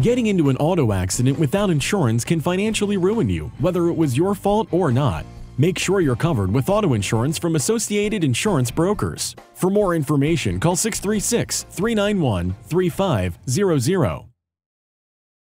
Getting into an auto accident without insurance can financially ruin you, whether it was your fault or not. Make sure you're covered with auto insurance from Associated Insurance Brokers. For more information, call 636-391-3500.